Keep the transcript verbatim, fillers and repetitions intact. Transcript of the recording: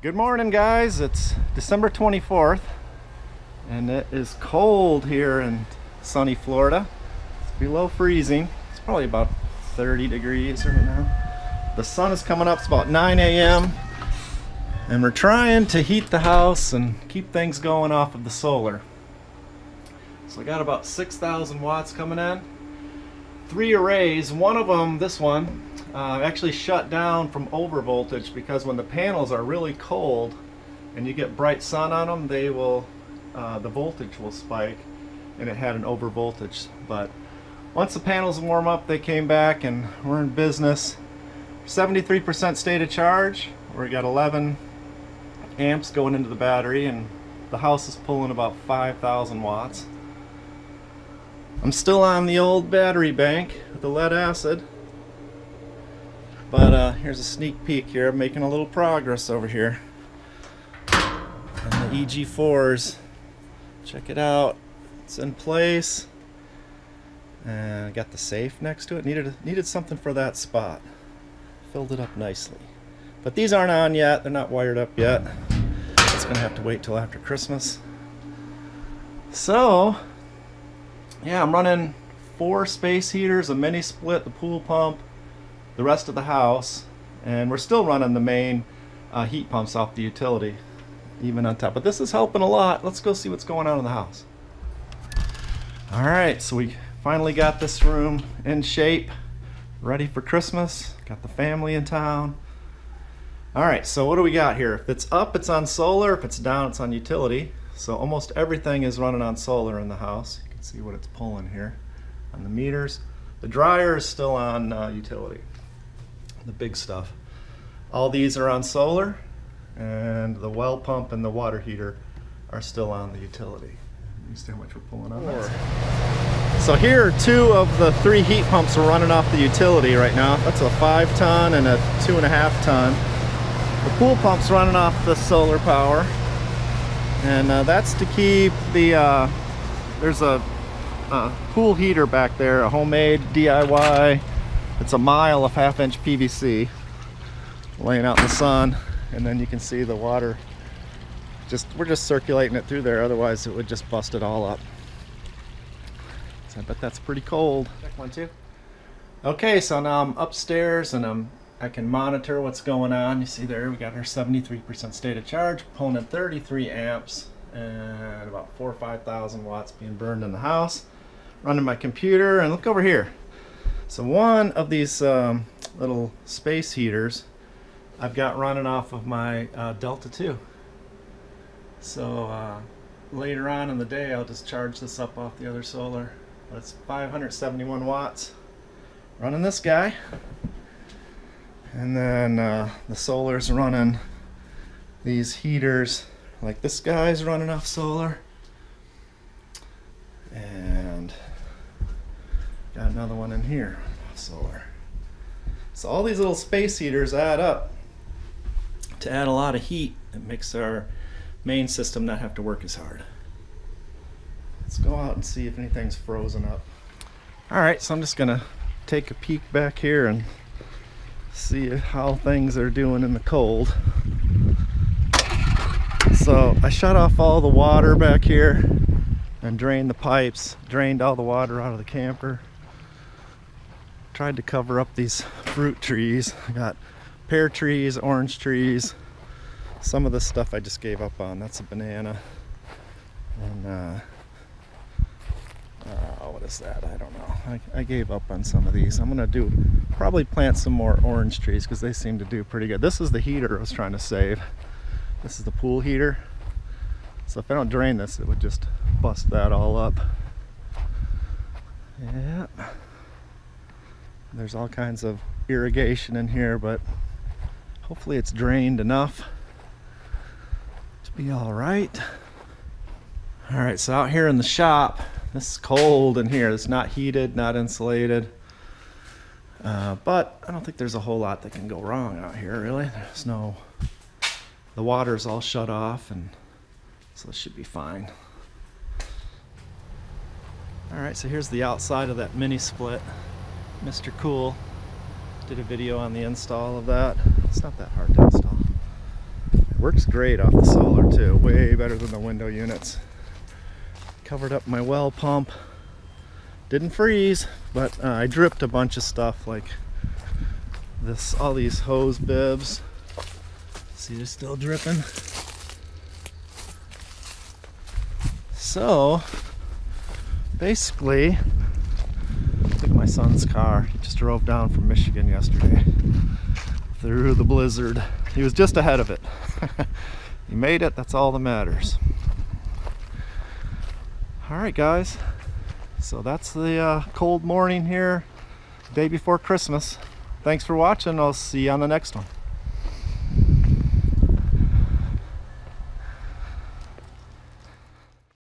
Good morning, guys. It's December twenty-fourth and it is cold here in sunny Florida. It's below freezing. It's probably about thirty degrees right now. The sun is coming up. It's about nine A M and we're trying to heat the house and keep things going off of the solar. So I got about six thousand watts coming in. Three arrays. One of them, this one, Uh, actually shut down from over voltage, because when the panels are really cold and you get bright sun on them, they will uh, the voltage will spike, and it had an over voltage. But once the panels warm up, they came back and we're in business. Seventy-three percent state of charge. We got eleven amps going into the battery, and the house is pulling about five thousand watts. I'm still on the old battery bank with the lead acid. But uh, here's a sneak peek here. I'm making a little progress over here. And the E G fours, check it out. It's in place. And I got the safe next to it. Needed needed something for that spot. Filled it up nicely. But these aren't on yet. They're not wired up yet. It's gonna have to wait till after Christmas. So, yeah, I'm running four space heaters, a mini split, the pool pump, the rest of the house, and we're still running the main uh, heat pumps off the utility even on top. But this is helping a lot. Let's go see what's going on in the house. All right, so we finally got this room in shape, ready for Christmas. Got the family in town. All right, so what do we got here? If it's up, it's on solar. If it's down, it's on utility. So almost everything is running on solar in the house. You can see what it's pulling here on the meters. The dryer is still on uh, utility. The big stuff. All these are on solar, and the well pump and the water heater are still on the utility. You see how much we're pulling on that? So here are two of the three heat pumps are running off the utility right now. That's a five ton and a two and a half ton. The pool pump's running off the solar power, and uh, that's to keep the uh, there's a, a pool heater back there, a homemade D I Y. It's a mile of half-inch P V C laying out in the sun, and then you can see the water. Just we're just circulating it through there, otherwise it would just bust it all up. So I bet that's pretty cold. Check one, two. Okay, so now I'm upstairs and I'm I can monitor what's going on. You see there, we got our seventy-three percent state of charge, pulling in thirty-three amps and about four or five thousand watts being burned in the house. Running my computer, and look over here. So one of these um, little space heaters I've got running off of my uh, Delta two. So uh, later on in the day I'll just charge this up off the other solar. But it's five hundred seventy-one watts running this guy. And then uh, the solar's running these heaters. Like this guy's running off solar. And got another one in here, solar. So all these little space heaters add up to add a lot of heat. It makes our main system not have to work as hard. Let's go out and see if anything's frozen up. All right, so I'm just gonna take a peek back here and see how things are doing in the cold. So I shut off all the water back here and drained the pipes, drained all the water out of the camper. Tried to cover up these fruit trees. I got pear trees, orange trees. Some of the stuff I just gave up on. That's a banana. And uh, uh, what is that? I don't know. I, I gave up on some of these. I'm gonna do probably plant some more orange trees because they seem to do pretty good. This is the heater I was trying to save. This is the pool heater. So if I don't drain this, it would just bust that all up. Yeah. There's all kinds of irrigation in here, but hopefully it's drained enough to be all right. All right, so out here in the shop, this is cold in here. It's not heated, not insulated. Uh, but I don't think there's a whole lot that can go wrong out here, really. There's no, the water's all shut off, and so it should be fine. All right, so here's the outside of that mini split. Mister Cool did a video on the install of that. It's not that hard to install. It Works great off the solar too, way better than the window units. Covered up my well pump. Didn't freeze, but uh, I dripped a bunch of stuff like this, all these hose bibs. See, they're still dripping. So basically, I took my son's car. He just drove down from Michigan yesterday through the blizzard. He was just ahead of it. He made it, that's all that matters. All right, guys. So that's the uh, cold morning here, day before Christmas. Thanks for watching. I'll see you on the next one.